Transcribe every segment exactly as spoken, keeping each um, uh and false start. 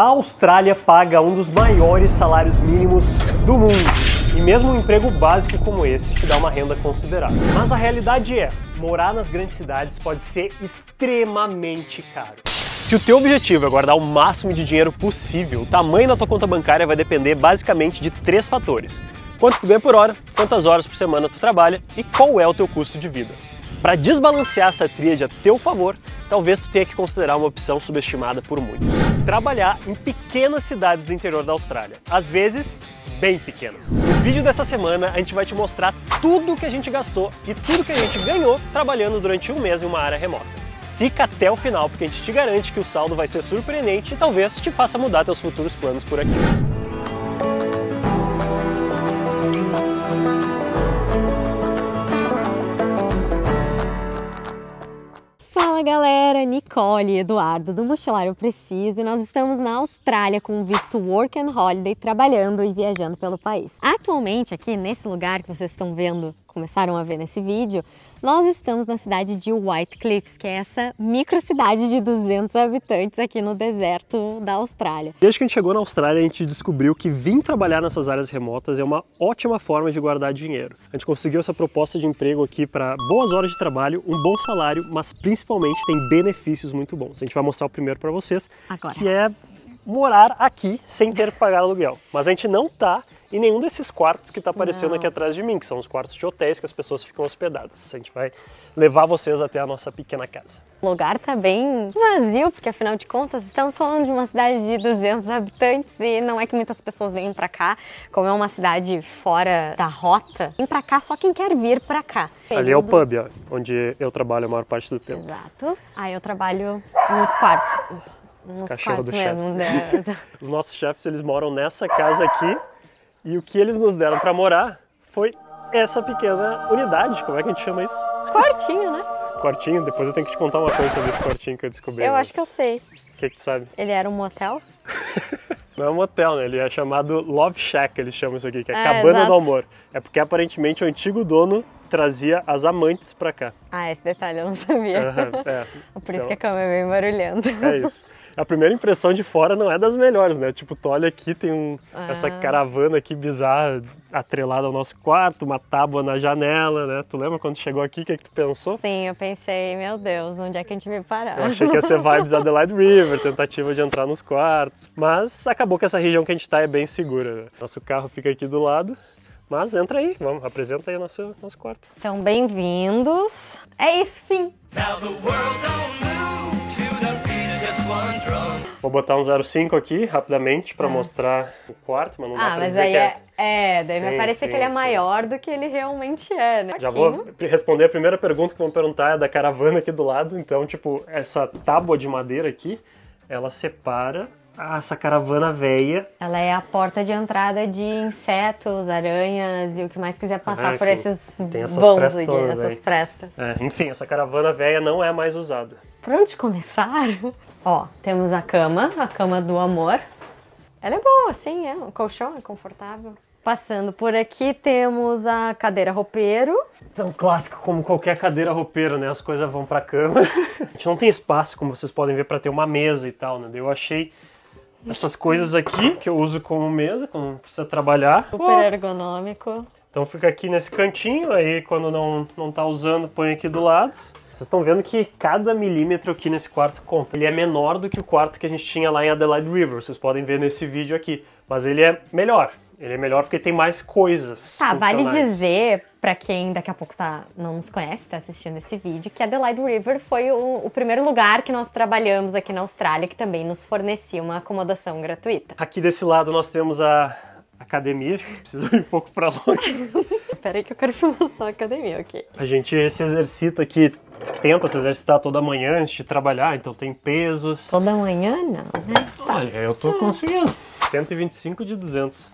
A Austrália paga um dos maiores salários mínimos do mundo. E mesmo um emprego básico como esse te dá uma renda considerável. Mas a realidade é, morar nas grandes cidades pode ser extremamente caro. Se o teu objetivo é guardar o máximo de dinheiro possível, o tamanho da tua conta bancária vai depender basicamente de três fatores. Quanto tu ganha por hora, quantas horas por semana tu trabalha e qual é o teu custo de vida. Para desbalancear essa tríade a teu favor, talvez tu tenha que considerar uma opção subestimada por muitos. Trabalhar em pequenas cidades do interior da Austrália, às vezes bem pequenas. No vídeo dessa semana a gente vai te mostrar tudo que a gente gastou e tudo que a gente ganhou trabalhando durante um mês em uma área remota. Fica até o final porque a gente te garante que o saldo vai ser surpreendente e talvez te faça mudar teus futuros planos por aqui. Olá galera, Nicole e Eduardo do Mochilar Eu Preciso e nós estamos na Austrália com o visto Work and Holiday trabalhando e viajando pelo país. Atualmente aqui nesse lugar que vocês estão vendo, começaram a ver nesse vídeo, nós estamos na cidade de White Cliffs, que é essa micro cidade de duzentos habitantes aqui no deserto da Austrália. Desde que a gente chegou na Austrália, a gente descobriu que vir trabalhar nessas áreas remotas é uma ótima forma de guardar dinheiro. A gente conseguiu essa proposta de emprego aqui para boas horas de trabalho, um bom salário, mas principalmente tem benefícios muito bons. A gente vai mostrar o primeiro para vocês, agora, que é morar aqui sem ter que pagar aluguel. Mas a gente não tá em nenhum desses quartos que tá aparecendo não. aqui atrás de mim, que são os quartos de hotéis que as pessoas ficam hospedadas. A gente vai levar vocês até a nossa pequena casa. O lugar tá bem vazio, porque afinal de contas estamos falando de uma cidade de duzentos habitantes e não é que muitas pessoas vêm pra cá, como é uma cidade fora da rota, vem pra cá só quem quer vir pra cá. Ali é o pub, ó, onde eu trabalho a maior parte do tempo. Exato. Aí eu trabalho nos quartos. Os cachorros do chefe. Da... Os nossos chefes, eles moram nessa casa aqui e o que eles nos deram para morar foi essa pequena unidade. Como é que a gente chama isso? Quartinho, né? Quartinho. Depois eu tenho que te contar uma coisa sobre esse quartinho que eu descobri. Eu mas... acho que eu sei. O que que tu sabe? Ele era um motel? Não é um motel, né? Ele é chamado Love Shack, eles chamam isso aqui, que é, é cabana exato. do amor. É porque aparentemente o antigo dono trazia as amantes pra cá. Ah, esse detalhe eu não sabia. Uhum, é. Por isso então, que a cama é bem barulhenta. É isso. A primeira impressão de fora não é das melhores, né? Tipo, tu olha aqui, tem um, ah. essa caravana aqui bizarra atrelada ao nosso quarto, uma tábua na janela, né? Tu lembra quando chegou aqui, o que, é que tu pensou? Sim, eu pensei, meu Deus, onde é que a gente veio parar? Eu achei que ia ser vibes Adelaide River, tentativa de entrar nos quartos. Mas acabou que essa região que a gente tá é bem segura, né? Nosso carro fica aqui do lado. Mas entra aí, vamos, apresenta aí o nosso, nosso quarto. Então, bem-vindos. É isso, fim. Vou botar um zero cinco aqui, rapidamente, pra ah. mostrar o quarto, mas não dá ah, pra dizer aí que é... É, daí sim, vai parecer sim, que ele é sim. maior do que ele realmente é, né? Já vou responder a primeira pergunta que vão perguntar, é da caravana aqui do lado. Então, tipo, essa tábua de madeira aqui, ela separa... Ah, essa caravana velha. Ela é a porta de entrada de insetos, aranhas e o que mais quiser passar ah, por esses vãos aí, essas frestas. É, enfim, essa caravana velha não é mais usada. Pra onde começar? Ó, temos a cama, a cama do amor. Ela é boa, sim, é. O colchão é confortável. Passando por aqui temos a cadeira roupeiro. É um clássico como qualquer cadeira roupeiro, né? As coisas vão pra cama. A gente não tem espaço, como vocês podem ver, pra ter uma mesa e tal, né? Eu achei... essas coisas aqui, que eu uso como mesa, como precisa trabalhar. Super ergonômico. Então fica aqui nesse cantinho, aí quando não, não tá usando, põe aqui do lado. Vocês estão vendo que cada milímetro aqui nesse quarto conta. Ele é menor do que o quarto que a gente tinha lá em Adelaide River, vocês podem ver nesse vídeo aqui. Mas ele é melhor. Ele é melhor porque tem mais coisas. Tá, vale dizer, pra quem daqui a pouco tá, não nos conhece, tá assistindo esse vídeo, que Adelaide River foi o, o primeiro lugar que nós trabalhamos aqui na Austrália, que também nos fornecia uma acomodação gratuita. Aqui desse lado nós temos a academia, acho que precisa ir um pouco pra longe. Peraí que eu quero filmar só a academia, ok? A gente se exercita aqui, tenta se exercitar toda manhã antes de trabalhar, então tem pesos. Toda manhã não, né? Olha, eu tô conseguindo. cento e vinte e cinco de duzentos.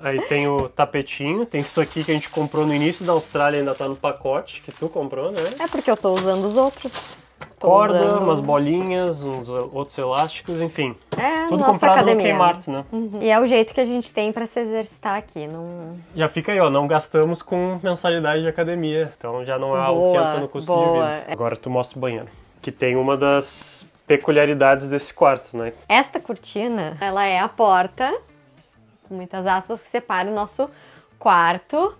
Aí tem o tapetinho, tem isso aqui que a gente comprou no início da Austrália, ainda tá no pacote, que tu comprou, né? É porque eu tô usando os outros. Tô Corda, usando... umas bolinhas, uns outros elásticos, enfim. É, tudo comprado academia. no Kmart, né? Uhum. E é o jeito que a gente tem pra se exercitar aqui. Não... Já fica aí, ó, não gastamos com mensalidade de academia, então já não é boa, algo que entra no custo boa. de vida. Agora tu mostra o banheiro, que tem uma das peculiaridades desse quarto, né? Esta cortina, ela é a porta, muitas aspas, que separa o nosso quarto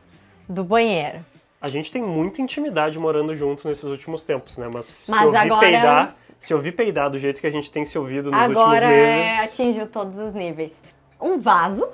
do banheiro. A gente tem muita intimidade morando junto nesses últimos tempos, né? Mas, Mas se ouvir agora... peidar, se ouvir peidar do jeito que a gente tem se ouvido nos agora últimos meses... Agora atingiu todos os níveis. Um vaso,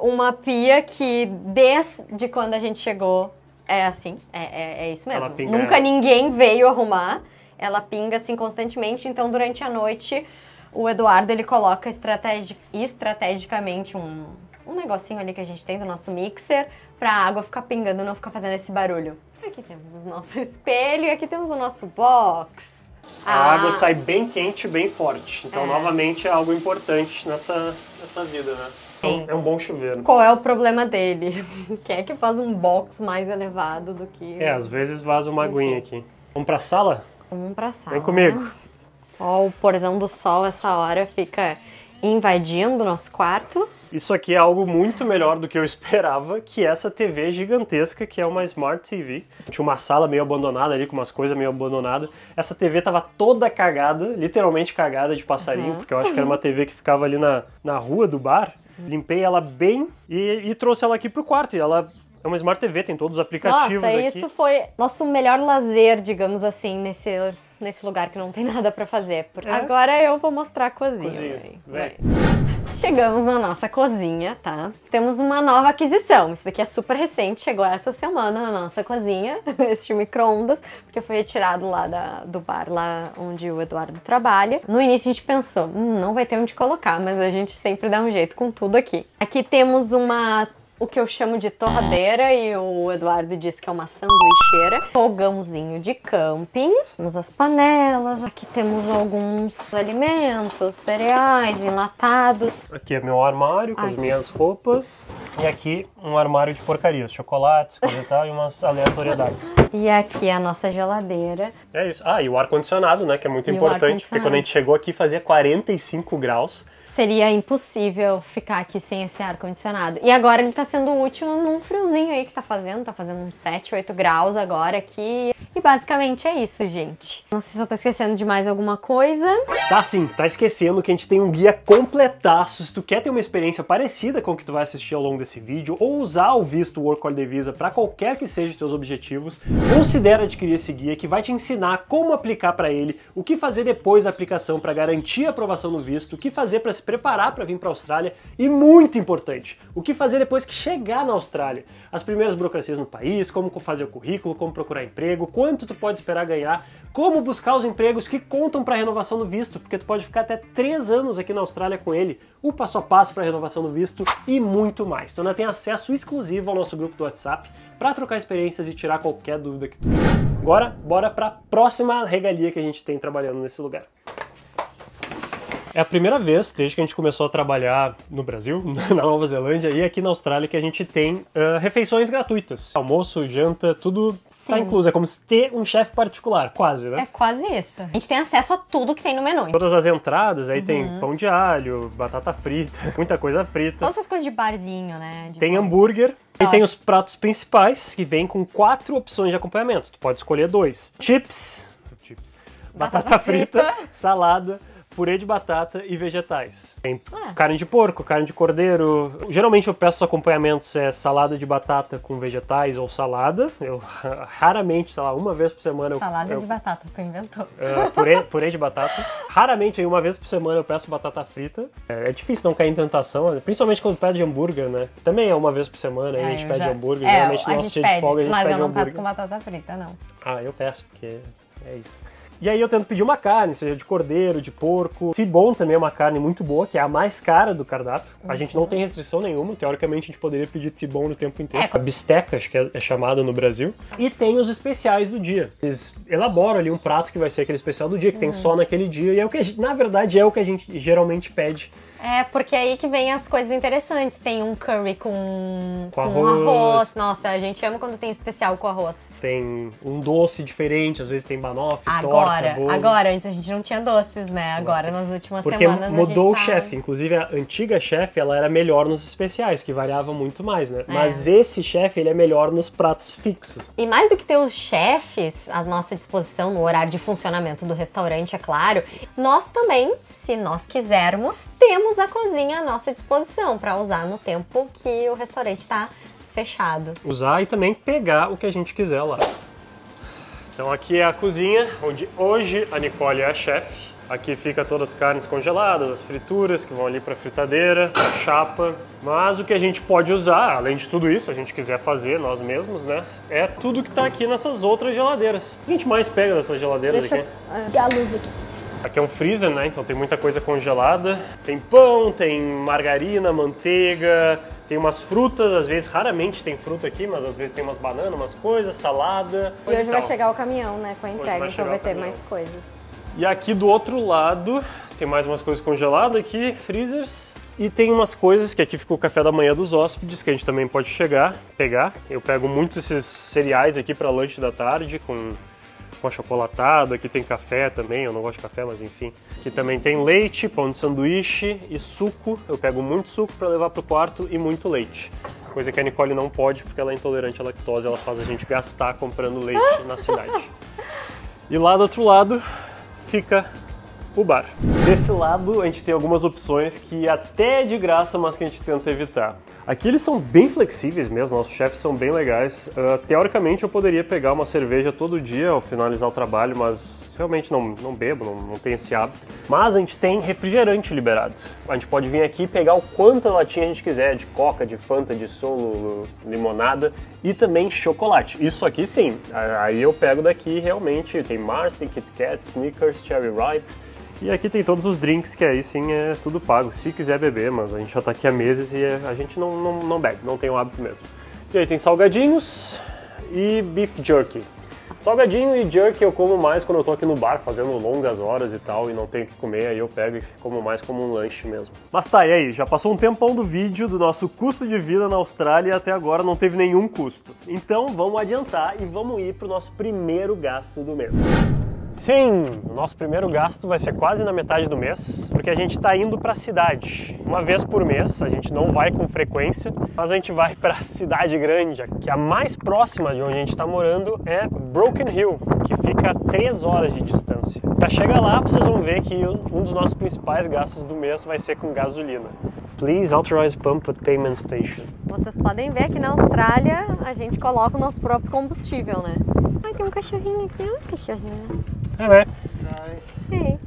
uma pia que desde quando a gente chegou é assim, é, é, é isso mesmo. Pinga... Nunca ninguém veio arrumar, ela pinga assim constantemente, então durante a noite o Eduardo ele coloca estrategi... estrategicamente um... um negocinho ali que a gente tem do nosso mixer pra água ficar pingando e não ficar fazendo esse barulho. Aqui temos o nosso espelho e aqui temos o nosso box. A ah. água sai bem quente e bem forte. Então, é. novamente, é algo importante nessa, nessa vida, né? Sim. É um bom chuveiro. Qual é o problema dele? Quem é que faz um box mais elevado do que... É, às vezes vaza uma Enfim. aguinha aqui. Vamos pra sala? Vamos pra sala. Vem comigo. Ó, o porzão do sol essa hora fica invadindo o nosso quarto. Isso aqui é algo muito melhor do que eu esperava, que essa T V gigantesca, que é uma Smart T V. Tinha uma sala meio abandonada ali, com umas coisas meio abandonadas. Essa T V tava toda cagada, literalmente cagada de passarinho, uhum. porque eu acho que era uma T V que ficava ali na, na rua do bar. Uhum. Limpei ela bem e, e trouxe ela aqui pro quarto. E ela é uma Smart T V, tem todos os aplicativos Nossa, aqui. Nossa, isso foi nosso melhor lazer, digamos assim, nesse, nesse lugar que não tem nada pra fazer. Por... É. Agora eu vou mostrar a cozinha. Cozinha, véi. Chegamos na nossa cozinha, tá? Temos uma nova aquisição. Isso daqui é super recente, chegou essa semana na nossa cozinha, este micro-ondas, porque foi retirado lá da, do bar, lá onde o Eduardo trabalha. No início a gente pensou, hum, não vai ter onde colocar, mas a gente sempre dá um jeito com tudo aqui. Aqui temos uma, o que eu chamo de torradeira, e o Eduardo diz que é uma sanduicheira. Fogãozinho de camping. Temos as panelas, aqui temos alguns alimentos, cereais, enlatados. Aqui é meu armário com aqui. as minhas roupas. E aqui um armário de porcarias, chocolates, coisa e tal, e umas aleatoriedades. E aqui a nossa geladeira. É isso. Ah, e o ar-condicionado, né, que é muito e importante, porque quando a gente chegou aqui fazia quarenta e cinco graus. Seria impossível ficar aqui sem esse ar-condicionado. E agora ele tá sendo útil num friozinho aí que tá fazendo. Tá fazendo uns sete, oito graus agora aqui. E basicamente é isso, gente. Não sei se eu tô esquecendo de mais alguma coisa. Tá sim, tá esquecendo que a gente tem um guia completaço. Se tu quer ter uma experiência parecida com o que tu vai assistir ao longo desse vídeo, ou usar o visto Work and Holiday Visa pra qualquer que seja os teus objetivos, considera adquirir esse guia que vai te ensinar como aplicar pra ele, o que fazer depois da aplicação pra garantir a aprovação no visto, o que fazer pra se preparar para vir para a Austrália e, muito importante, o que fazer depois que chegar na Austrália. As primeiras burocracias no país, como fazer o currículo, como procurar emprego, quanto tu pode esperar ganhar, como buscar os empregos que contam para a renovação do visto, porque tu pode ficar até três anos aqui na Austrália com ele, o passo a passo para a renovação do visto e muito mais. Tu ainda tem acesso exclusivo ao nosso grupo do WhatsApp para trocar experiências e tirar qualquer dúvida que tu tenha. Agora, bora para a próxima regalia que a gente tem trabalhando nesse lugar. É a primeira vez, desde que a gente começou a trabalhar no Brasil, na Nova Zelândia e aqui na Austrália, que a gente tem uh, refeições gratuitas. Almoço, janta, tudo Sim. tá incluso. É como se ter um chefe particular, quase, né? É quase isso. A gente tem acesso a tudo que tem no menu. Todas as entradas, aí uhum. tem pão de alho, batata frita, muita coisa frita. Todas as coisas de barzinho, né? De tem bar. hambúrguer. E tem os pratos principais, que vêm com quatro opções de acompanhamento. Tu pode escolher dois. Chips, Chips. batata, batata frita, frita, salada... purê de batata e vegetais. Tem ah. carne de porco, carne de cordeiro. Geralmente eu peço acompanhamentos é salada de batata com vegetais ou salada. Eu raramente, sei lá, uma vez por semana... Salada eu, de eu, batata, tu inventou. Uh, purê, purê de batata. Raramente, aí, uma vez por semana eu peço batata frita. É, é difícil não cair em tentação, principalmente quando pede hambúrguer, né? Também é uma vez por semana, é, a gente pede já... hambúrguer. É, geralmente no nosso dia pede, de folga a gente mas pede Mas eu não hambúrguer. Faço com batata frita, não. Ah, eu peço, porque é isso. E aí eu tento pedir uma carne, seja de cordeiro, de porco. Se bom também é uma carne muito boa, que é a mais cara do cardápio. Uhum. A gente não tem restrição nenhuma, teoricamente a gente poderia pedir tibon no tempo inteiro. É. A bisteca, acho que é, é chamada no Brasil. E tem os especiais do dia. Eles elaboram ali um prato que vai ser aquele especial do dia, que uhum. tem só naquele dia. E é o que a gente, na verdade é o que a gente geralmente pede. É, porque é aí que vem as coisas interessantes. Tem um curry com, com, arroz. com arroz. Nossa, a gente ama quando tem especial com arroz. Tem um doce diferente, às vezes tem banoffee, torta. agora, bolo. Agora, antes a gente não tinha doces, né? Agora, nas últimas Porque semanas mudou a gente o tá... chefe. Inclusive, a antiga chefe, ela era melhor nos especiais, que variava muito mais, né? É. Mas esse chefe, ele é melhor nos pratos fixos. E mais do que ter os chefes à nossa disposição no horário de funcionamento do restaurante, é claro, nós também, se nós quisermos, temos a cozinha à nossa disposição para usar no tempo que o restaurante tá fechado. Usar e também pegar o que a gente quiser lá. Então aqui é a cozinha, onde hoje a Nicole é a chefe. Aqui fica todas as carnes congeladas, as frituras que vão ali para a fritadeira, pra chapa. Mas o que a gente pode usar, além de tudo isso, a gente quiser fazer nós mesmos, né? É tudo que tá aqui nessas outras geladeiras. O que a gente mais pega dessas geladeiras Deixa aqui? Eu... Dá a luz aqui. Aqui é um freezer, né? Então tem muita coisa congelada. Tem pão, tem margarina, manteiga, tem umas frutas. Às vezes, raramente tem fruta aqui, mas às vezes tem umas bananas, umas coisas, salada. E hoje vai chegar o caminhão, né? Com a entrega, então vai ter mais coisas. E aqui do outro lado, tem mais umas coisas congeladas aqui, freezers. E tem umas coisas que aqui ficou o café da manhã dos hóspedes, que a gente também pode chegar, pegar. Eu pego muito esses cereais aqui para lanche da tarde, com... com achocolatado, aqui tem café também, eu não gosto de café, mas enfim. Aqui também tem leite, pão de sanduíche e suco. Eu pego muito suco para levar pro quarto e muito leite. Coisa que a Nicole não pode porque ela é intolerante à lactose, ela faz a gente gastar comprando leite na cidade. E lá do outro lado fica o bar. Desse lado a gente tem algumas opções que até é de graça, mas que a gente tenta evitar. Aqui eles são bem flexíveis mesmo, nossos chefes são bem legais. Uh, teoricamente eu poderia pegar uma cerveja todo dia ao finalizar o trabalho, mas realmente não, não bebo, não, não tenho esse hábito. Mas a gente tem refrigerante liberado. A gente pode vir aqui e pegar o quanto latinha a gente quiser, de coca, de fanta, de solo, limonada e também chocolate. Isso aqui sim, aí eu pego daqui realmente, tem Mars, tem Kit Kat, Snickers, Cherry Ripe. E aqui tem todos os drinks, que aí sim é tudo pago, se quiser beber, mas a gente já tá aqui há meses e a gente não, não, não bebe, não tem o hábito mesmo. E aí tem salgadinhos e beef jerky. Salgadinho e jerky eu como mais quando eu tô aqui no bar, fazendo longas horas e tal, e não tenho o que comer, aí eu pego e como mais como um lanche mesmo. Mas tá, e aí? Já passou um tempão do vídeo do nosso custo de vida na Austrália e até agora não teve nenhum custo. Então vamos adiantar e vamos ir pro nosso primeiro gasto do mês. Sim, o nosso primeiro gasto vai ser quase na metade do mês, porque a gente está indo para a cidade. Uma vez por mês, a gente não vai com frequência, mas a gente vai para a cidade grande, que a mais próxima de onde a gente está morando é Broken Hill, que fica a três horas de distância. Para chegar lá, vocês vão ver que um dos nossos principais gastos do mês vai ser com gasolina. Please authorize pump at payment station. Vocês podem ver que na Austrália a gente coloca o nosso próprio combustível, né? Ai, tem um cachorrinho aqui, olha um cachorrinho. É, né?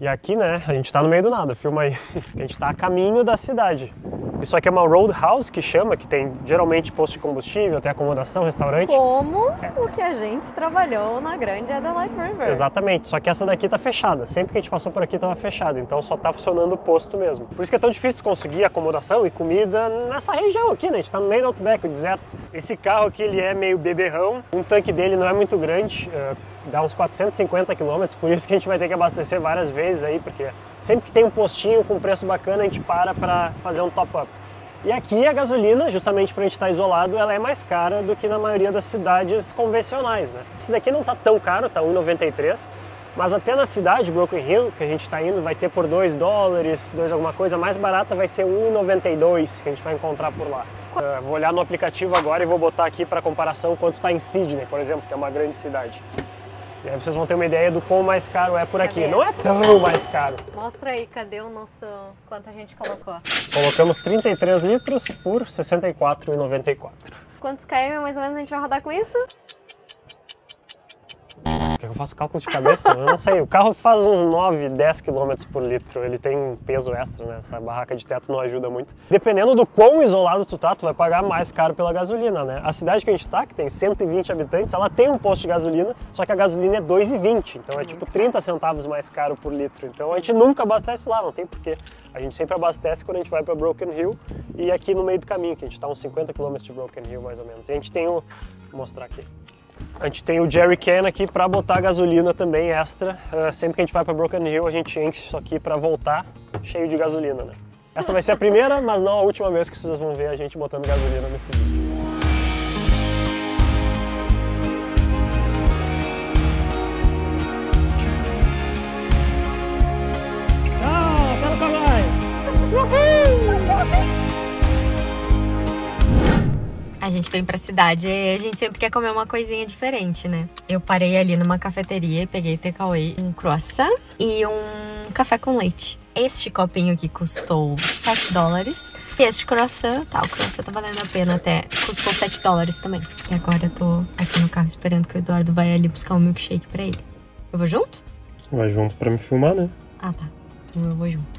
E aqui, né, a gente tá no meio do nada, filma aí. A gente tá a caminho da cidade. Isso aqui é uma roadhouse que chama, que tem geralmente posto de combustível, tem acomodação, restaurante. Como é. O que a gente trabalhou na grande Adelaide River. Exatamente, só que essa daqui tá fechada. Sempre que a gente passou por aqui tava fechada, então só tá funcionando o posto mesmo. Por isso que é tão difícil conseguir acomodação e comida nessa região aqui, né? A gente tá no meio do Outback, o deserto. Esse carro aqui, ele é meio beberrão. Um tanque dele não é muito grande, uh, dá uns quatrocentos e cinquenta quilômetros, por isso que a gente vai ter que abastecer várias vezes aí, porque sempre que tem um postinho com preço bacana, a gente para para fazer um top-up. E aqui a gasolina, justamente para a gente estar isolado, ela é mais cara do que na maioria das cidades convencionais, né? Esse daqui não tá tão caro, tá um real e noventa e três centavos, mas até na cidade, Broken Hill, que a gente tá indo, vai ter por dois dólares, dois alguma coisa, mais barata vai ser um real e noventa e dois centavos que a gente vai encontrar por lá. Uh, vou olhar no aplicativo agora e vou botar aqui para comparação quanto está em Sydney, por exemplo, que é uma grande cidade. E aí vocês vão ter uma ideia do quão mais caro é por aqui. Cadê? Não é tão mais caro. Mostra aí, cadê o nosso... quanto a gente colocou. Colocamos trinta e três litros por sessenta e quatro reais e noventa e quatro centavos. Quantos km mais ou menos a gente vai rodar com isso? Porque eu faço cálculo de cabeça? Eu não sei. O carro faz uns nove, dez quilômetros por litro. Ele tem um peso extra, né? Essa barraca de teto não ajuda muito. Dependendo do quão isolado tu tá, tu vai pagar mais caro pela gasolina, né? A cidade que a gente tá, que tem cento e vinte habitantes, ela tem um posto de gasolina, só que a gasolina é dois reais e vinte centavos. Então é tipo trinta centavos mais caro por litro. Então a gente nunca abastece lá, não tem porquê. A gente sempre abastece quando a gente vai para Broken Hill e aqui no meio do caminho, que a gente tá uns cinquenta quilômetros de Broken Hill, mais ou menos. E a gente tem o... vou mostrar aqui. A gente tem o jerry can aqui para botar gasolina também extra. Uh, sempre que a gente vai para Broken Hill, a gente enche isso aqui para voltar cheio de gasolina, né? Essa vai ser a primeira, mas não a última vez que vocês vão ver a gente botando gasolina nesse vídeo. A gente vem pra cidade e a gente sempre quer comer uma coisinha diferente, né? Eu parei ali numa cafeteria e peguei takeaway, um croissant e um café com leite. Este copinho aqui custou sete dólares. E este croissant, tá, o croissant tá valendo a pena até. Custou sete dólares também. E agora eu tô aqui no carro esperando que o Eduardo vai ali buscar um milkshake pra ele. Eu vou junto? Vai junto pra me filmar, né? Ah, tá. Então eu vou junto.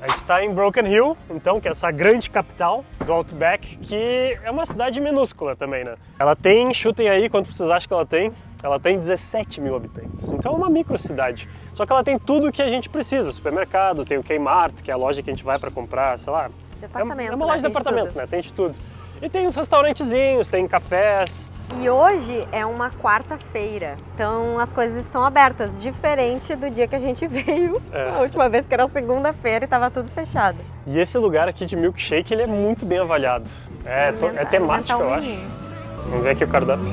A gente está em Broken Hill, então, que é essa grande capital do Outback, que é uma cidade minúscula também, né? Ela tem, chutem aí quanto vocês acham que ela tem, ela tem dezessete mil habitantes, então é uma micro cidade. Só que ela tem tudo o que a gente precisa, supermercado, tem o Kmart, que é a loja que a gente vai para comprar, sei lá. Departamento, é uma loja de apartamentos, né? Tem de tudo. E tem os restaurantezinhos, tem cafés. E hoje é uma quarta-feira, então as coisas estão abertas, diferente do dia que a gente veio, é. A última vez que era segunda-feira e estava tudo fechado. E esse lugar aqui de milkshake, ele é muito bem avaliado. É, alimenta, é temático, eu acho. Vamos ver aqui o cardápio.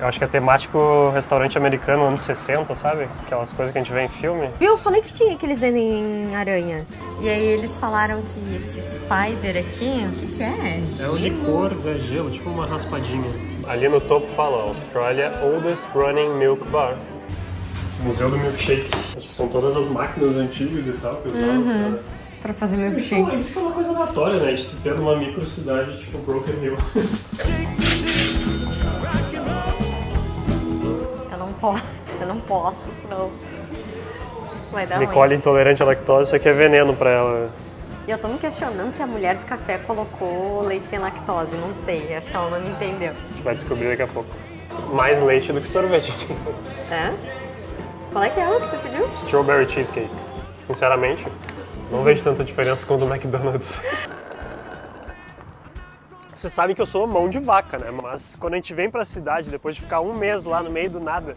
Eu acho que é temático restaurante americano, anos sessenta, sabe? Aquelas coisas que a gente vê em filme. Viu? Eu falei que tinha que eles vendem aranhas. E aí eles falaram que esse spider aqui, o que que é? Gelo? É o licor da gelo, tipo uma raspadinha. Ali no topo fala Australia Oldest Running Milk Bar. Museu do Milkshake. Acho que são todas as máquinas antigas e tal que eu uhum. tava, pra fazer milkshake. Isso é uma coisa aleatória, né? A gente se ter numa micro cidade tipo Broken Hill. Eu não posso, senão vai dar ruim. Nicole intolerante à lactose, isso aqui é veneno pra ela. E eu tô me questionando se a mulher do café colocou leite sem lactose, não sei, acho que ela não me entendeu. A gente vai descobrir daqui a pouco. Mais leite do que sorvete. É? Qual é que é o que tu pediu? Strawberry cheesecake. Sinceramente, não vejo tanta diferença com o do McDonald's. Você sabe que eu sou mão de vaca, né? Mas quando a gente vem pra cidade, depois de ficar um mês lá no meio do nada,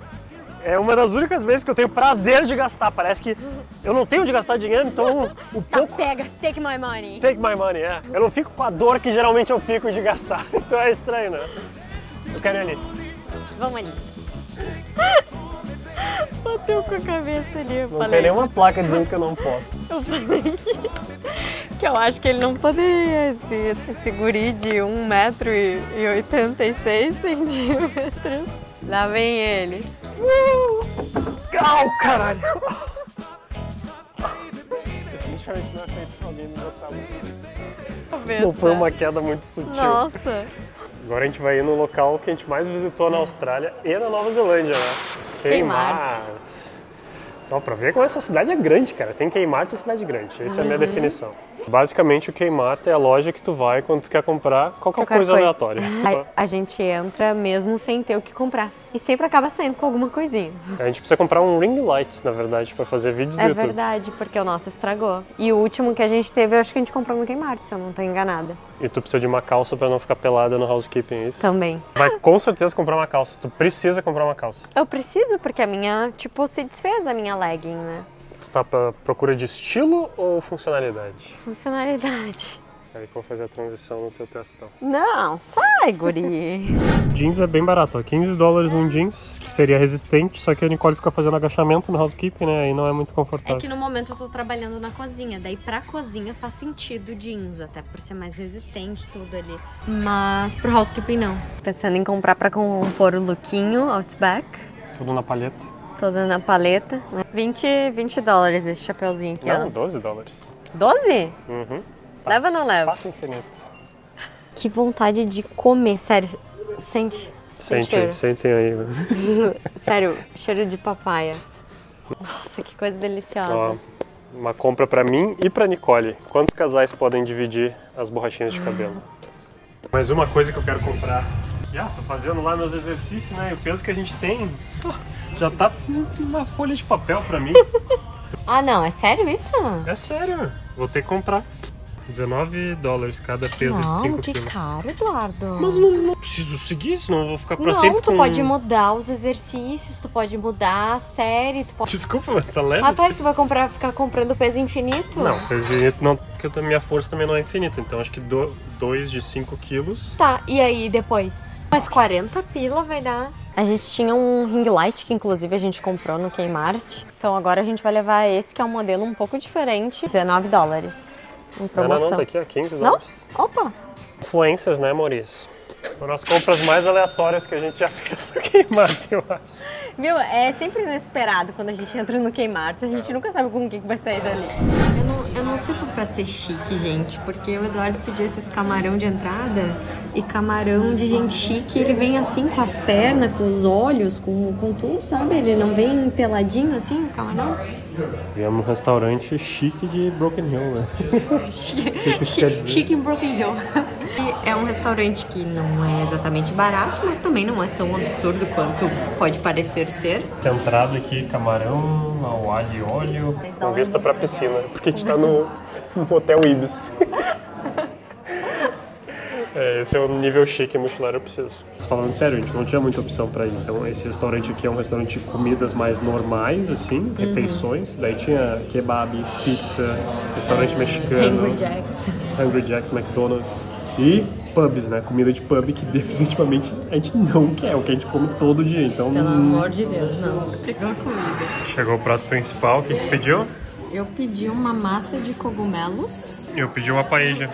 é uma das únicas vezes que eu tenho prazer de gastar. Parece que eu não tenho onde gastar dinheiro, então o pouco... Pega, take my money. Take my money, é. Eu não fico com a dor que geralmente eu fico de gastar, então é estranho, né? Eu quero ir ali. Vamos ali. Bateu com a cabeça ali, eu não falei. Não tem nenhuma placa dizendo que eu não posso. Eu falei que... que eu acho que ele não poderia, esse, esse guri de um metro e oitenta e seis centímetros. Lá vem ele. Uh! Oh, caralho! Definitivamente não é feito pra alguém me botar muito. Não foi uma queda muito sutil. Nossa! Agora a gente vai ir no local que a gente mais visitou na Austrália e na Nova Zelândia, né? Kmart. Só pra ver como essa cidade é grande, cara. Tem Kmart e cidade grande. Essa uhum. é a minha definição. Basicamente, o Kmart é a loja que tu vai quando tu quer comprar qualquer, qualquer coisa, coisa aleatória. A, a gente entra mesmo sem ter o que comprar. E sempre acaba saindo com alguma coisinha. A gente precisa comprar um ring light, na verdade, pra fazer vídeos do YouTube. É verdade, porque o nosso estragou. E o último que a gente teve, eu acho que a gente comprou no Kmart, se eu não tô enganada. E tu precisa de uma calça pra não ficar pelada no housekeeping, isso? Também. Vai com certeza comprar uma calça. Tu precisa comprar uma calça. Eu preciso, porque a minha, tipo, se desfez a minha legging, né? Tu tá pra procura de estilo ou funcionalidade? Funcionalidade. Aí que eu vou fazer a transição no teu testão. Não, sai, guri! Jeans é bem barato, ó. quinze dólares um jeans, que seria resistente, só que a Nicole fica fazendo agachamento no housekeeping, né? E não é muito confortável. É que no momento eu tô trabalhando na cozinha, daí pra cozinha faz sentido jeans, até por ser mais resistente tudo ali. Mas pro housekeeping não. Pensando em comprar pra compor o lookinho, Outback. Tudo na palheta. Toda na paleta. vinte, vinte dólares esse chapeuzinho aqui, não, ó. doze dólares. doze? Uhum. Leva ou não leva? Espaço infinito. Que vontade de comer, sério. Sente. Sente, sente sentem aí. Sério, cheiro de papaya. Nossa, que coisa deliciosa. Ó, uma compra pra mim e pra Nicole. Quantos casais podem dividir as borrachinhas de cabelo? Mas uma coisa que eu quero comprar. Ah, tô fazendo lá meus exercícios, né? E o peso que a gente tem... Já tá uma folha de papel pra mim. Ah, não, é sério isso? É sério, vou ter que comprar. dezenove dólares cada peso não, de cinco quilos. Não, que caro, Eduardo. Mas não, não preciso seguir, senão eu vou ficar pra não, sempre tu com... pode mudar os exercícios, tu pode mudar a série, tu pode... Desculpa, mas tá leve. Ah, tá, e tu vai comprar, ficar comprando peso infinito? Não, peso infinito não, porque a minha força também não é infinita, então acho que dois de cinco quilos... Tá, e aí depois? Mas quarenta pila vai dar... A gente tinha um ring light que inclusive a gente comprou no Kmart. Então agora a gente vai levar esse que é um modelo um pouco diferente. dezenove dólares. Em promoção. Não, não, não, tá aqui, ó, quinze dólares. Não? Opa! influências, né, Maurício? Foram as compras mais aleatórias que a gente já fez no Kmart, eu acho. Viu? É sempre inesperado quando a gente entra no Kmart. A gente nunca sabe com o que vai sair dali. Eu não, eu não sirvo pra ser chique, gente, porque o Eduardo pediu esses camarão de entrada e camarão de gente chique, ele vem assim com as pernas, com os olhos, com, com tudo, sabe? Ele não vem peladinho assim, camarão. Viemos num restaurante chique de Broken Hill, né? Chique, chique, chique em Broken Hill. E é um restaurante que não é exatamente barato, mas também não é tão absurdo quanto pode parecer ser. Centrado aqui, camarão, ao alho e óleo, com vista pra piscina, porque a gente tá no, no Hotel Ibis. É, esse é o nível chique Mochilar Eu Preciso. Mas falando sério, a gente não tinha muita opção pra ir. Então esse restaurante aqui é um restaurante de comidas mais normais, assim, uhum. refeições. Daí tinha kebab, pizza, restaurante mexicano, Hungry Jacks, Hungry Jacks, McDonald's e pubs, né? Comida de pub que definitivamente a gente não quer, o que a gente come todo dia, então... Pelo hum... amor de Deus, não. Chegou a comida. Chegou o prato principal, o que você pediu? Eu pedi uma massa de cogumelos. Eu pedi uma paella.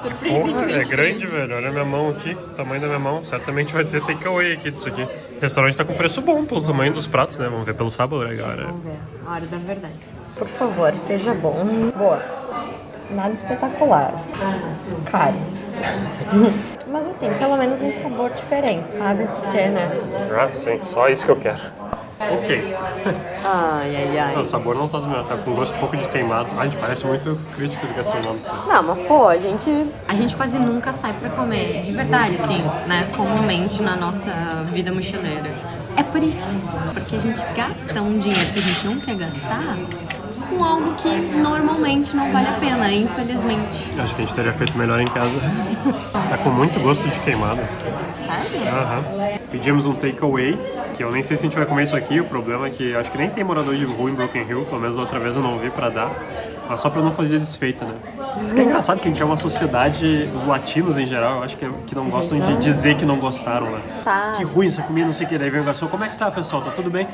Surpreendentemente grande. É grande, velho. Olha a minha mão aqui, o tamanho da minha mão. Certamente vai ter takeaway aqui disso aqui. O restaurante tá com preço bom pelo tamanho dos pratos, né? Vamos ver pelo sabor, né, galera? Vamos ver. A hora da verdade. Por favor, seja bom. Boa. Nada espetacular. Caro. Mas assim, pelo menos um sabor diferente, sabe? Porque, né? Ah, sim. Só isso que eu quero. Ok. Ai, ai, ai. Não, o sabor não tá do meu, tá com gosto um pouco de queimado. A gente parece muito críticos gastronômicos. Não, mas pô, a gente... A gente quase nunca sai pra comer, de verdade, assim, né? Comumente na nossa vida mochileira. É por isso, porque a gente gasta um dinheiro que a gente não quer gastar com algo que normalmente não vale a pena, infelizmente. Acho que a gente teria feito melhor em casa. Tá com muito gosto de queimado. Sabe? Aham. Pedimos um takeaway, que eu nem sei se a gente vai comer isso aqui. O problema é que acho que nem tem morador de rua em Broken Hill, pelo menos da outra vez eu não vi pra dar. Mas só pra não fazer desfeita, né? Porque é engraçado que a gente é uma sociedade, os latinos em geral, eu acho que, que não gostam de dizer que não gostaram, né? Tá. Que ruim essa comida, não sei o que. Daí vem o garçom, como é que tá, pessoal? Tá tudo bem?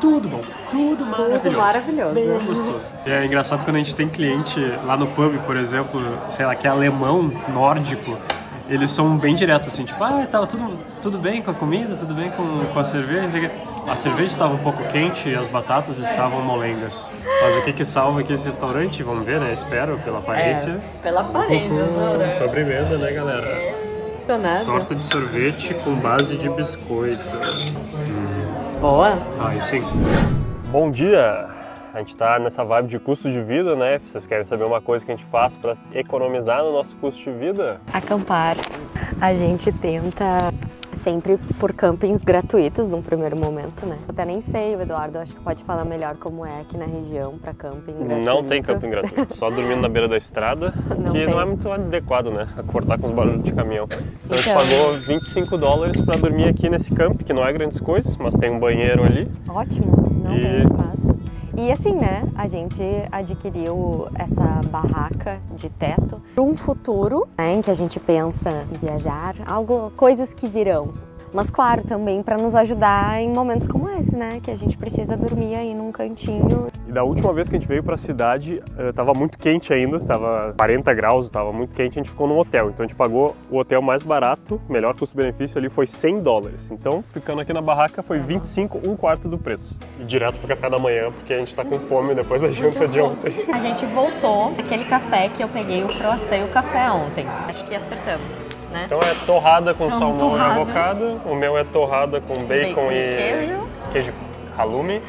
Tudo bom, tudo maravilhoso. Tudo maravilhoso. Bem gostoso. É engraçado quando a gente tem cliente lá no pub, por exemplo, sei lá, que é alemão, nórdico. Eles são bem diretos, assim, tipo, ah, tava tudo, tudo bem com a comida, tudo bem com, com a cerveja. A cerveja estava um pouco quente e as batatas estavam molengas. Mas o que que salva aqui esse restaurante? Vamos ver, né? Espero, pela aparência. É, pela aparência. Um sobremesa, né, galera? Torta de sorvete com base de biscoito. Hum. Boa. Aí sim. Bom dia! A gente tá nessa vibe de custo de vida, né? Vocês querem saber uma coisa que a gente faz para economizar no nosso custo de vida? Acampar. A gente tenta sempre por campings gratuitos num primeiro momento, né? Até nem sei, o Eduardo acho que pode falar melhor como é aqui na região para camping gratuito. Não tem camping gratuito, só dormindo na beira da estrada, não que tem. Não é muito adequado, né? Acordar com os barulhos de caminhão. Então, então a gente pagou vinte e cinco dólares para dormir aqui nesse camp, que não é grandes coisas, mas tem um banheiro ali. Ótimo, não e... tem espaço. E assim, né, a gente adquiriu essa barraca de teto para um futuro, né, em que a gente pensa em viajar, algo, coisas que virão. Mas claro, também para nos ajudar em momentos como esse, né, que a gente precisa dormir aí num cantinho. E da última vez que a gente veio para a cidade, tava muito quente ainda, tava quarenta graus, tava muito quente, a gente ficou num hotel. Então a gente pagou o hotel mais barato, melhor custo-benefício ali foi cem dólares. Então, ficando aqui na barraca foi vinte e cinco, um quarto do preço. E direto pro café da manhã, porque a gente tá com fome depois da janta de ontem. A gente voltou aquele café que eu peguei o croissant e o café ontem. Acho que acertamos. Né? Então é torrada com então, salmão torrada. E avocado, o meu é torrada com bacon, bacon e, e queijo, queijo halloumi,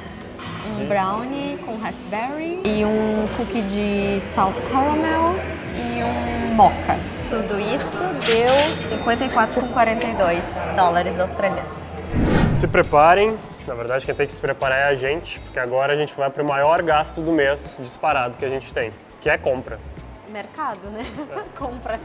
um e... brownie com raspberry e um cookie de salt caramel e um mocha. Tudo isso deu cinquenta e quatro reais e quarenta e dois centavos australianos. Se preparem, na verdade quem tem que se preparar é a gente, porque agora a gente vai para o maior gasto do mês disparado que a gente tem, que é compra. Mercado, né? É. Compras.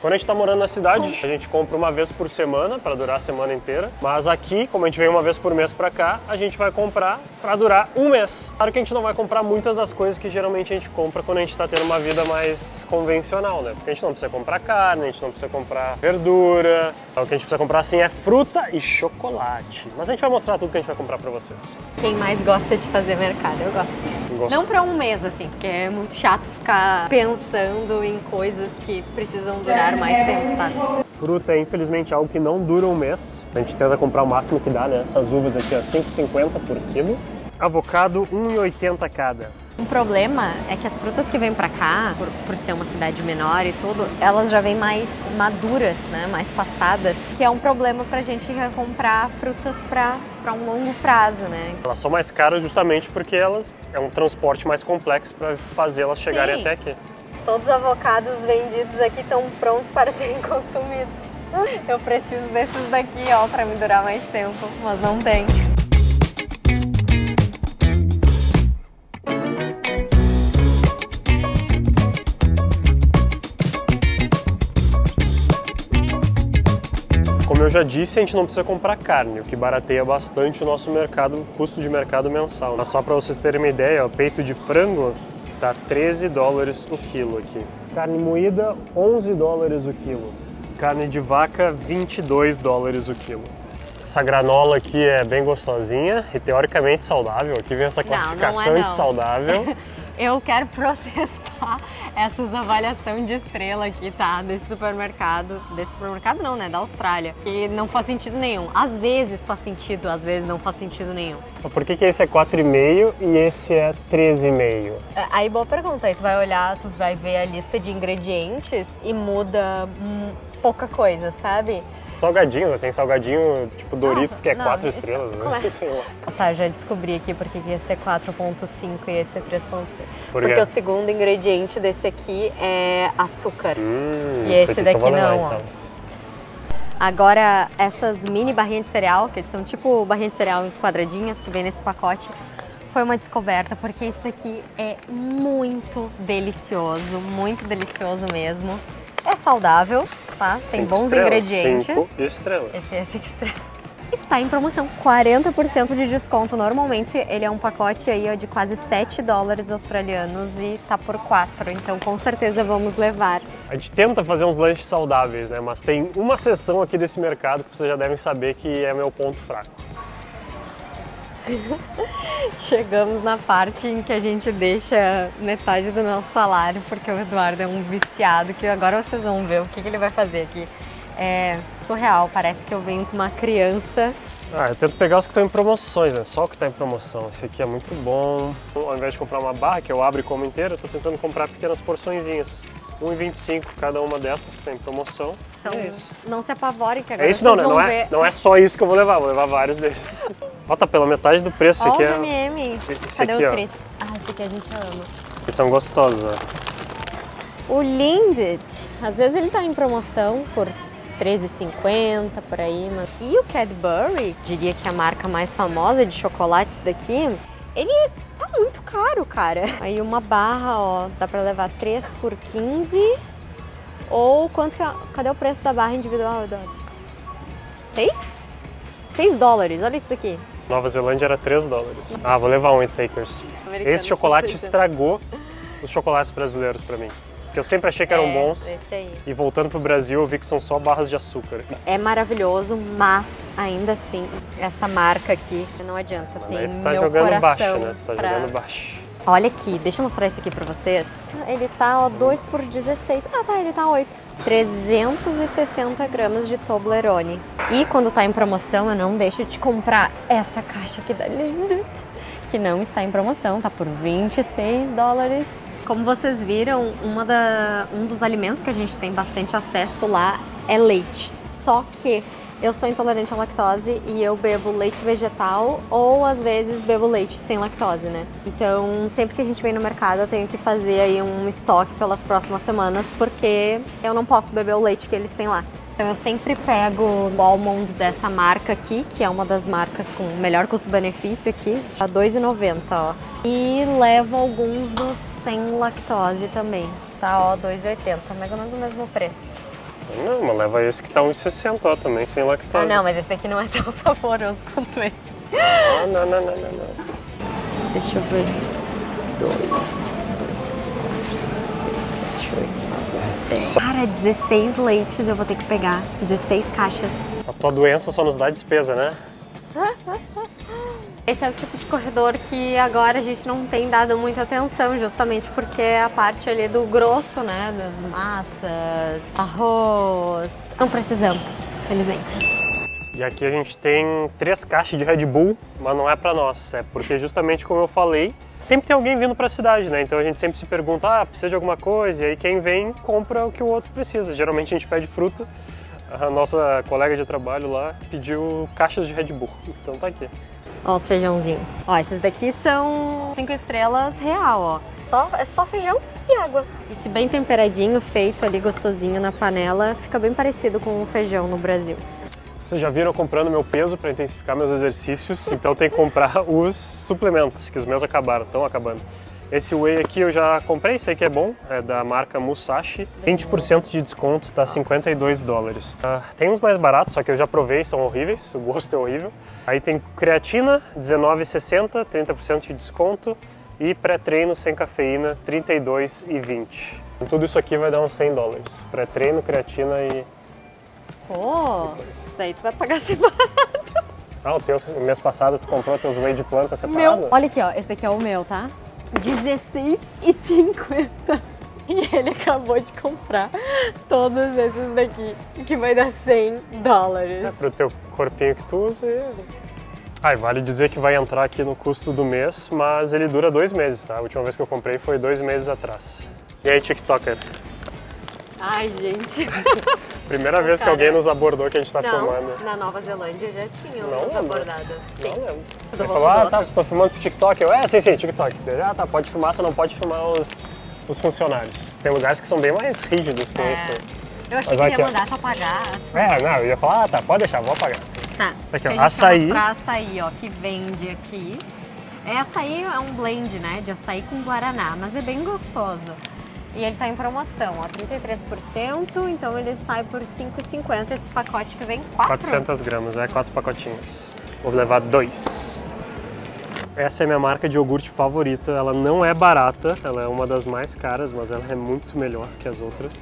Quando a gente tá morando na cidade, a gente compra uma vez por semana, para durar a semana inteira. Mas aqui, como a gente vem uma vez por mês para cá, a gente vai comprar para durar um mês. Claro que a gente não vai comprar muitas das coisas que geralmente a gente compra quando a gente tá tendo uma vida mais convencional, né? Porque a gente não precisa comprar carne, a gente não precisa comprar verdura. O que a gente precisa comprar, assim, é fruta e chocolate. Mas a gente vai mostrar tudo que a gente vai comprar para vocês. Quem mais gosta de fazer mercado, eu gosto. gosto. Não pra um mês, assim, porque é muito chato ficar pensando em coisas que precisam durar mais tempo, sabe? Fruta é, infelizmente, algo que não dura um mês. A gente tenta comprar o máximo que dá, né? Essas uvas aqui, ó, cinco e cinquenta por quilo. Avocado, um e oitenta cada. Um problema é que as frutas que vêm pra cá, por, por ser uma cidade menor e tudo, elas já vêm mais maduras, né, mais passadas, que é um problema pra gente que quer comprar frutas pra, pra um longo prazo, né. Elas são mais caras justamente porque elas é um transporte mais complexo pra fazer elas chegarem Sim. até aqui. Todos os avocados vendidos aqui estão prontos para serem consumidos. Eu preciso desses daqui, ó, pra me durar mais tempo, mas não tem. Como eu já disse, a gente não precisa comprar carne, o que barateia bastante o nosso mercado, custo de mercado mensal. Mas só para vocês terem uma ideia, o peito de frango tá treze dólares o quilo aqui. Carne moída, onze dólares o quilo. Carne de vaca, vinte e dois dólares o quilo. Essa granola aqui é bem gostosinha e teoricamente saudável. Aqui vem essa classificação não, não é, não. de saudável. Eu quero protestar essas avaliações de estrela aqui, tá? Desse supermercado. Desse supermercado não, né? Da Austrália. E não faz sentido nenhum. Às vezes faz sentido, às vezes não faz sentido nenhum. Por que que esse é quatro e meio e esse é treze e meio? Aí, boa pergunta. Aí tu vai olhar, tu vai ver a lista de ingredientes e muda hum, pouca coisa, sabe? Salgadinho, tem salgadinho tipo Doritos, Nossa, que é não, quatro estrelas, né? É? Sei lá. Tá, já descobri aqui porque esse é quatro ponto cinco e esse é três ponto cinco. Por porque o segundo ingrediente desse aqui é açúcar. Hum, e esse daqui não, levar, ó. Então. Agora, essas mini barrinhas de cereal, que são tipo barrinha de cereal em quadradinhas, que vem nesse pacote, foi uma descoberta, porque isso daqui é muito delicioso, muito delicioso mesmo. É saudável, tá? Tem cinco bons estrelas, ingredientes. Cinco estrelas. Esse é cinco estrelas. Está em promoção, quarenta por cento de desconto. Normalmente ele é um pacote aí ó, de quase sete dólares australianos e tá por quatro, então com certeza vamos levar. A gente tenta fazer uns lanches saudáveis, né? Mas tem uma seção aqui desse mercado que vocês já devem saber que é meu ponto fraco. Chegamos na parte em que a gente deixa metade do nosso salário, porque o Eduardo é um viciado, que agora vocês vão ver o que ele vai fazer aqui. É surreal, parece que eu venho com uma criança. Ah, eu tento pegar os que estão em promoções, né? Só o que está em promoção. Esse aqui é muito bom. Ao invés de comprar uma barra, que eu abro e como inteira, eu tô tentando comprar pequenas porçõezinhas. um e vinte e cinco cada uma dessas que está em promoção. Então, é isso. Não se apavore que agora é isso, vocês não, né? Não ver. É, não é só isso que eu vou levar, vou levar vários desses. Ó, tá pela metade do preço aqui. Ó, M e M. Cadê aqui, o crisps? Ah, esse aqui a gente ama. Eles são gostosos, ó. O Lindt, às vezes ele tá em promoção por treze e cinquenta, por aí, mas... E o Cadbury, diria que é a marca mais famosa de chocolates daqui, ele tá muito caro, cara. Aí uma barra, ó, dá pra levar três por quinze, ou quanto que... Cadê o preço da barra individual, Eduardo? seis? seis dólares, olha isso daqui. Nova Zelândia era três dólares. Ah, vou levar um em Takers. Americano, esse chocolate estragou os chocolates brasileiros pra mim. Que eu sempre achei que eram é, bons, esse aí. E voltando pro Brasil eu vi que são só barras de açúcar. É maravilhoso, mas ainda assim, essa marca aqui, não adianta, mas tem você tá meu jogando coração baixo, né? Você tá pra... jogando baixo. Olha aqui, deixa eu mostrar esse aqui pra vocês. Ele tá, ó, dois por dezesseis. Ah, tá, ele tá oito. trezentos e sessenta gramas de Toblerone. E quando tá em promoção, eu não deixo de comprar essa caixa aqui da Lindt, que não está em promoção, tá por vinte e seis dólares. Como vocês viram, uma da, um dos alimentos que a gente tem bastante acesso lá é leite. Só que eu sou intolerante à lactose e eu bebo leite vegetal ou às vezes bebo leite sem lactose, né? Então sempre que a gente vem no mercado eu tenho que fazer aí um estoque pelas próximas semanas porque eu não posso beber o leite que eles têm lá. Então eu sempre pego o almond dessa marca aqui, que é uma das marcas com melhor custo-benefício aqui, a dois e noventa, ó. E levo alguns dos sem lactose também, tá, ó, dois e oitenta, mais ou menos o mesmo preço. Não, mas leva esse que tá um e sessenta também, sem lactose. Ah, não, mas esse daqui não é tão saboroso quanto esse. Ah, não, não, não, não, não. Deixa eu ver. dois, dois, três, quatro, cinco, seis, sete, oito, nove, dez. Cara, dezesseis leites eu vou ter que pegar. dezesseis caixas. Essa tua doença só nos dá despesa, né? Esse é o tipo de corredor que agora a gente não tem dado muita atenção, justamente porque a parte ali do grosso, né, das massas, arroz, não precisamos, felizmente. E aqui a gente tem três caixas de Red Bull, mas não é pra nós, é porque justamente como eu falei, sempre tem alguém vindo pra cidade, né? Então a gente sempre se pergunta, ah, precisa de alguma coisa? E aí quem vem compra o que o outro precisa. Geralmente a gente pede fruta, a nossa colega de trabalho lá pediu caixas de Red Bull, então tá aqui. Ó os feijãozinhos. Ó, esses daqui são cinco estrelas real, ó. Só, é só feijão e água. E se bem temperadinho, feito ali gostosinho na panela, fica bem parecido com o feijão no Brasil. Vocês já viram eu comprando meu peso para intensificar meus exercícios, então tem que comprar os suplementos, que os meus acabaram, estão acabando. Esse whey aqui eu já comprei, sei que é bom, é da marca Musashi. vinte por cento de desconto, tá cinquenta e dois dólares. Uh, tem uns mais baratos, só que eu já provei, são horríveis, o gosto é horrível. Aí tem creatina, dezenove e sessenta, trinta por cento de desconto. E pré-treino sem cafeína, trinta e dois e vinte. Tudo isso aqui vai dar uns cem dólares. Pré-treino, creatina e... Oh, isso daí tu vai pagar separado. Ah, o teu, o mês passado tu comprou teus whey de planta separado? Meu. Olha aqui, ó, esse daqui é o meu, tá? dezesseis e cinquenta. E ele acabou de comprar todos esses daqui, que vai dar cem dólares. É pro teu corpinho que tu usa e... Ah, e vale dizer que vai entrar aqui no custo do mês, mas ele dura dois meses, tá? A última vez que eu comprei foi dois meses atrás. E aí, TikToker? Ai, gente. Primeira vez que alguém nos abordou que a gente tá não, filmando. Na Nova Zelândia já tinha nos abordado. Sim. Não lembro. Ele falou, ah, tá, vocês estão filmando pro TikTok? Eu, é, sim, sim, TikTok. Ah, tá, pode filmar, só não pode filmar os, os funcionários. Tem lugares que são bem mais rígidos que é. Isso. Eu achei Mas, que ele ia mandar tu apagar as É, não, eu ia falar, ah, tá, pode deixar, vou apagar. Sim. Tá. Aqui, ó, a gente açaí. Pra açaí, ó, que vende aqui. É, açaí é um blend, né, de açaí com guaraná, mas é bem gostoso. E ele tá em promoção, ó, trinta e três por cento, então ele sai por cinco e cinquenta esse pacote que vem quatro. quatrocentos gramas, é, quatro pacotinhos. Vou levar dois. Essa é a minha marca de iogurte favorita, ela não é barata, ela é uma das mais caras, mas ela é muito melhor que as outras.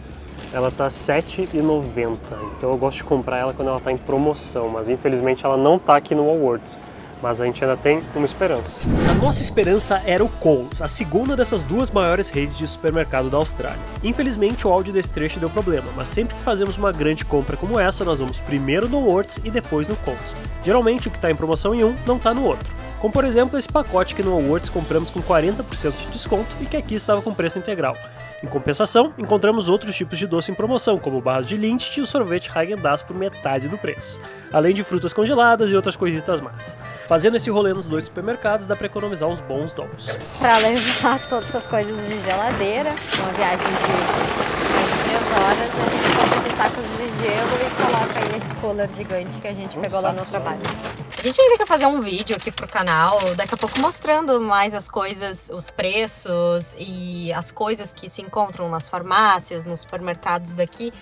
Ela tá sete e noventa, então eu gosto de comprar ela quando ela tá em promoção, mas infelizmente ela não tá aqui no Woolworths. Mas a gente ainda tem uma esperança. A nossa esperança era o Coles, a segunda dessas duas maiores redes de supermercado da Austrália. Infelizmente o áudio desse trecho deu problema, mas sempre que fazemos uma grande compra como essa, nós vamos primeiro no Woolworths e depois no Coles. Geralmente o que está em promoção em um não está no outro. Como por exemplo esse pacote que no Woolworths compramos com quarenta por cento de desconto e que aqui estava com preço integral. Em compensação, encontramos outros tipos de doce em promoção, como barras de Lindt e o sorvete Häagen-Dazs por metade do preço, além de frutas congeladas e outras coisitas más. Fazendo esse rolê nos dois supermercados dá para economizar uns bons dólares. Para levar todas as coisas de geladeira, uma viagem de três horas, a gente coloca os sacos de gelo e coloca aí esse cooler gigante que a gente um pegou lá no trabalho. A gente ainda quer fazer um vídeo aqui pro canal, daqui a pouco mostrando mais as coisas, os preços e as coisas que se encontram nas farmácias, nos supermercados daqui.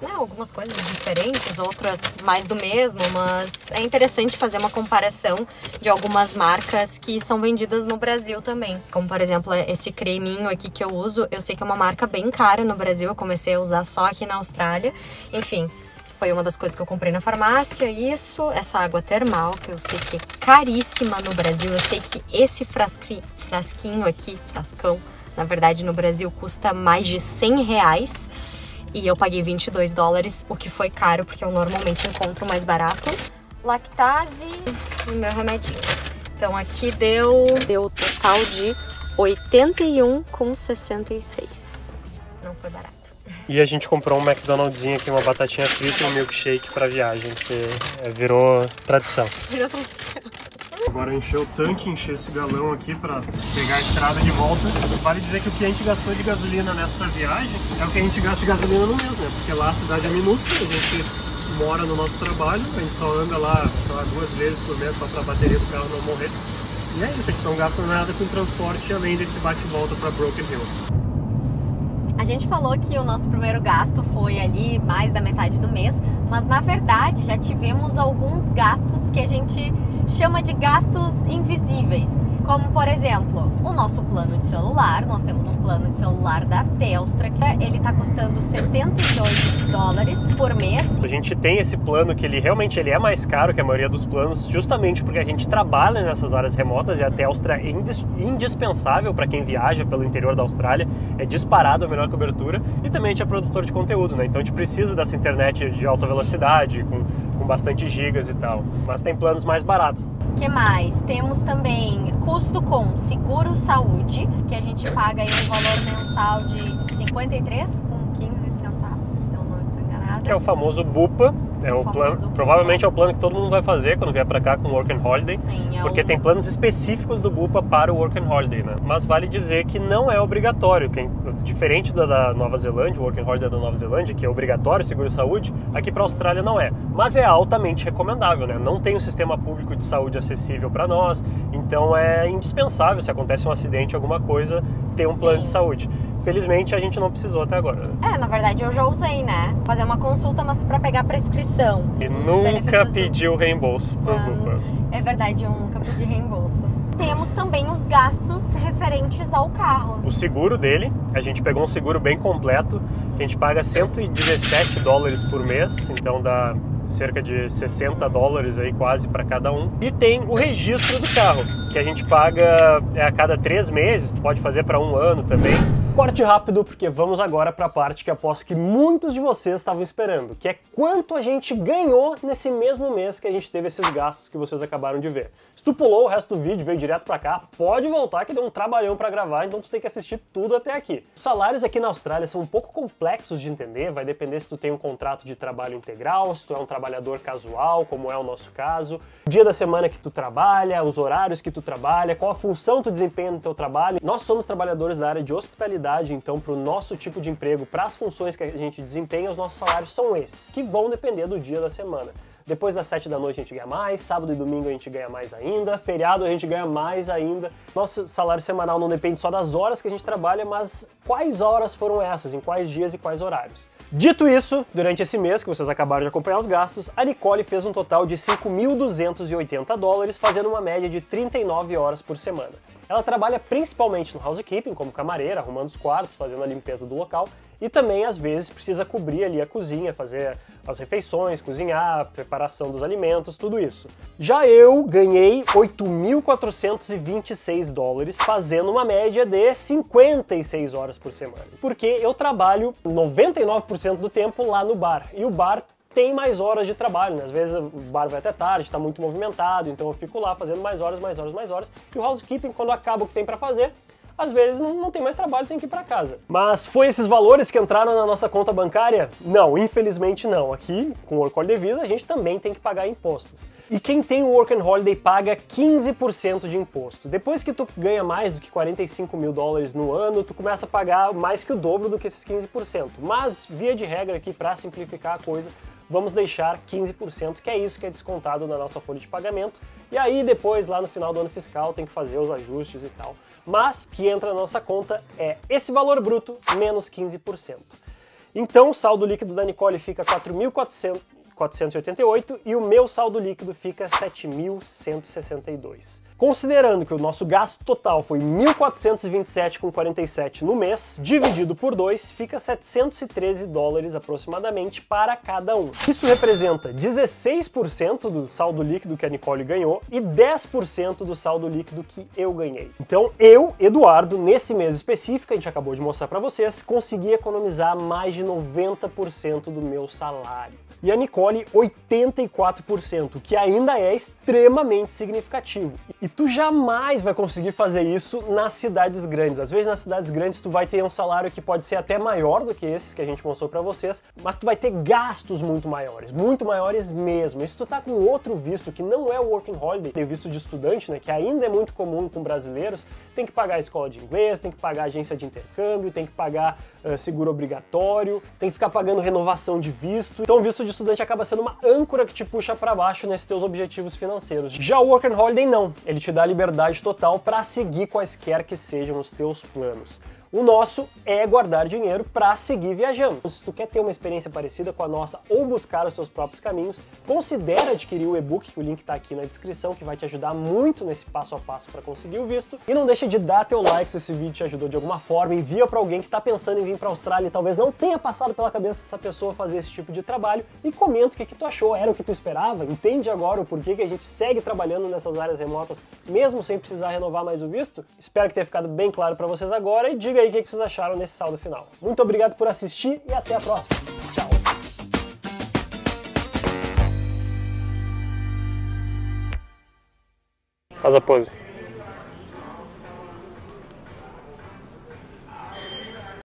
Né, algumas coisas diferentes, outras mais do mesmo, mas é interessante fazer uma comparação de algumas marcas que são vendidas no Brasil também. Como, por exemplo, esse creminho aqui que eu uso, eu sei que é uma marca bem cara no Brasil, eu comecei a usar só aqui na Austrália. Enfim, foi uma das coisas que eu comprei na farmácia, isso, essa água termal, que eu sei que é caríssima no Brasil, eu sei que esse frasqui, frasquinho aqui, frascão, na verdade no Brasil custa mais de cem reais. E eu paguei vinte e dois dólares, o que foi caro, porque eu normalmente encontro mais barato. Lactase e meu remedinho. Então aqui deu deu o total de oitenta e um reais e sessenta e seis centavos. Não foi barato. E a gente comprou um McDonald'zinho aqui, uma batatinha frita e um milkshake pra viagem, que virou tradição. Virou tradição. Agora encher o tanque, encher esse galão aqui para pegar a estrada de volta. Vale dizer que o que a gente gastou de gasolina nessa viagem é o que a gente gasta de gasolina no mês, né? Porque lá a cidade é minúscula, a gente mora no nosso trabalho, a gente só anda lá, sei lá, duas vezes por mês só para a bateria do carro não morrer. E é isso, a gente não gasta nada com transporte além desse bate-volta para Broken Hill. A gente falou que o nosso primeiro gasto foi ali mais da metade do mês, mas na verdade já tivemos alguns gastos que a gente chama de gastos invisíveis. Como, por exemplo, o nosso plano de celular. Nós temos um plano de celular da Telstra, que ele tá custando setenta e dois dólares por mês. A gente tem esse plano que ele realmente ele é mais caro que a maioria dos planos, justamente porque a gente trabalha nessas áreas remotas e a Telstra é indis indispensável para quem viaja pelo interior da Austrália. É disparado a melhor cobertura e também a gente é produtor de conteúdo, né? Então a gente precisa dessa internet de alta velocidade, com, com bastante gigas e tal. Mas tem planos mais baratos. O que mais? Temos também custo com seguro saúde, que a gente paga aí um valor mensal de cinquenta e três com quinze centavos, se eu não estou enganada. Que é o famoso Bupa, é o, o plano, Bupa. Provavelmente é o plano que todo mundo vai fazer quando vier para cá com o Work and Holiday. Sim, é porque o... tem planos específicos do Bupa para o Work and Holiday, né? Mas vale dizer que não é obrigatório, que é diferente da, da Nova Zelândia, o Work and Holiday da Nova Zelândia, que é obrigatório seguro saúde, aqui para a Austrália não é, mas é altamente recomendável, né? Não tem um sistema público de saúde acessível para nós, então é indispensável, se acontece um acidente, alguma coisa, ter um Sim. plano de saúde. Felizmente a gente não precisou até agora, né? É, na verdade eu já usei, né? Fazer uma consulta, mas para pegar prescrição. E nunca pediu do... reembolso. É verdade, eu nunca pedi reembolso. Temos também os gastos referentes ao carro. O seguro dele, a gente pegou um seguro bem completo, que a gente paga cento e dezessete dólares por mês, então dá cerca de sessenta dólares aí quase para cada um. E tem o registro do carro, que a gente paga a cada três meses, tu pode fazer para um ano também. Corte rápido, porque vamos agora para a parte que aposto que muitos de vocês estavam esperando, que é quanto a gente ganhou nesse mesmo mês que a gente teve esses gastos que vocês acabaram de ver. Se tu pulou o resto do vídeo, veio direto para cá, pode voltar que deu um trabalhão para gravar, então tu tem que assistir tudo até aqui. Os salários aqui na Austrália são um pouco complexos de entender, vai depender se tu tem um contrato de trabalho integral, se tu é um trabalhador casual, como é o nosso caso, o dia da semana que tu trabalha, os horários que tu trabalha, qual a função tu desempenha no teu trabalho. Nós somos trabalhadores da área de hospitalidade, então para o nosso tipo de emprego, para as funções que a gente desempenha, os nossos salários são esses, que vão depender do dia da semana. Depois das sete da noite a gente ganha mais, sábado e domingo a gente ganha mais ainda, feriado a gente ganha mais ainda. Nosso salário semanal não depende só das horas que a gente trabalha, mas quais horas foram essas, em quais dias e quais horários. Dito isso, durante esse mês que vocês acabaram de acompanhar os gastos, a Nicole fez um total de cinco mil duzentos e oitenta dólares, fazendo uma média de trinta e nove horas por semana. Ela trabalha principalmente no housekeeping, como camareira, arrumando os quartos, fazendo a limpeza do local, e também, às vezes, precisa cobrir ali a cozinha, fazer as refeições, cozinhar, preparação dos alimentos, tudo isso. Já eu ganhei oito mil quatrocentos e vinte e seis dólares, fazendo uma média de cinquenta e seis horas por semana, porque eu trabalho noventa e nove por cento do tempo lá no bar, e o bar tem mais horas de trabalho, né? Às vezes o bar vai até tarde, está muito movimentado, então eu fico lá fazendo mais horas, mais horas, mais horas, e o housekeeping, quando acaba o que tem para fazer, às vezes não, não tem mais trabalho, tem que ir para casa. Mas foi esses valores que entraram na nossa conta bancária? Não, infelizmente não. Aqui, com o Work and Holiday Visa, a gente também tem que pagar impostos. E quem tem o Work and Holiday paga quinze por cento de imposto. Depois que tu ganha mais do que quarenta e cinco mil dólares no ano, tu começa a pagar mais que o dobro do que esses quinze por cento. Mas, via de regra aqui, para simplificar a coisa, vamos deixar quinze por cento, que é isso que é descontado na nossa folha de pagamento. E aí depois, lá no final do ano fiscal, tem que fazer os ajustes e tal. Mas que entra na nossa conta é esse valor bruto menos quinze por cento. Então o saldo líquido da Nicole fica quatro mil quatrocentos e oitenta e oito e o meu saldo líquido fica sete mil cento e sessenta e dois. Considerando que o nosso gasto total foi mil quatrocentos e vinte e sete reais e quarenta e sete centavos no mês, dividido por dois, fica setecentos e treze dólares aproximadamente para cada um. Isso representa dezesseis por cento do saldo líquido que a Nicole ganhou e dez por cento do saldo líquido que eu ganhei. Então eu, Eduardo, nesse mês específico, a gente acabou de mostrar para vocês, consegui economizar mais de noventa por cento do meu salário. E a Nicole, oitenta e quatro por cento, que ainda é extremamente significativo. E tu jamais vai conseguir fazer isso nas cidades grandes. Às vezes nas cidades grandes tu vai ter um salário que pode ser até maior do que esses que a gente mostrou pra vocês, mas tu vai ter gastos muito maiores, muito maiores mesmo. E se tu tá com outro visto que não é o Working Holiday, tem visto de estudante, né, que ainda é muito comum com brasileiros, tem que pagar a escola de inglês, tem que pagar a agência de intercâmbio, tem que pagar uh, seguro obrigatório, tem que ficar pagando renovação de visto. Então o visto de estudante acaba sendo uma âncora que te puxa pra baixo nesses teus objetivos financeiros. Já o Work and Holiday não. Ele te dá a liberdade total para seguir quaisquer que sejam os teus planos. O nosso é guardar dinheiro para seguir viajando. Se tu quer ter uma experiência parecida com a nossa ou buscar os seus próprios caminhos, considera adquirir o e-book, o link está aqui na descrição, que vai te ajudar muito nesse passo a passo para conseguir o visto. E não deixa de dar teu like se esse vídeo te ajudou de alguma forma, envia para alguém que está pensando em vir para a Austrália e talvez não tenha passado pela cabeça dessa pessoa fazer esse tipo de trabalho, e comenta o que, que tu achou, era o que tu esperava, entende agora o porquê que a gente segue trabalhando nessas áreas remotas, mesmo sem precisar renovar mais o visto? Espero que tenha ficado bem claro para vocês agora e diga aí o que, que vocês acharam nesse saldo final. Muito obrigado por assistir e até a próxima. Tchau! Faz a pose.